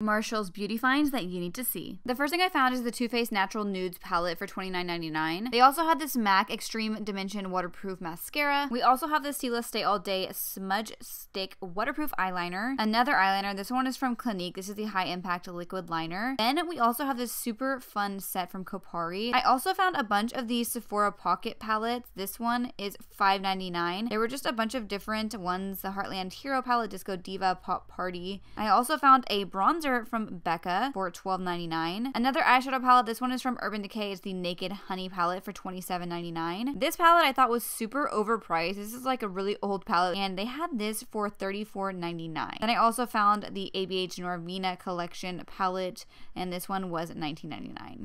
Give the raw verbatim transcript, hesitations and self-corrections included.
Marshall's beauty finds that you need to see. The first thing I found is the Too Faced Natural Nudes palette for twenty-nine ninety-nine. They also had this MAC Extreme Dimension Waterproof Mascara. We also have the Stila Stay All Day Smudge Stick Waterproof Eyeliner. Another eyeliner. This one is from Clinique. This is the High Impact Liquid Liner. Then we also have this super fun set from Kopari. I also found a bunch of these Sephora Pocket palettes. This one is five ninety-nine. There were just a bunch of different ones. The Heartland Hero palette, Disco Diva, Pop Party. I also found a bronzer from Becca for twelve ninety-nine. Another eyeshadow palette, this one is from Urban Decay, it's the Naked Honey palette for twenty-seven ninety-nine. This palette I thought was super overpriced. This is like a really old palette and they had this for thirty-four ninety-nine. Then I also found the A B H Norvina collection palette and this one was nineteen ninety-nine.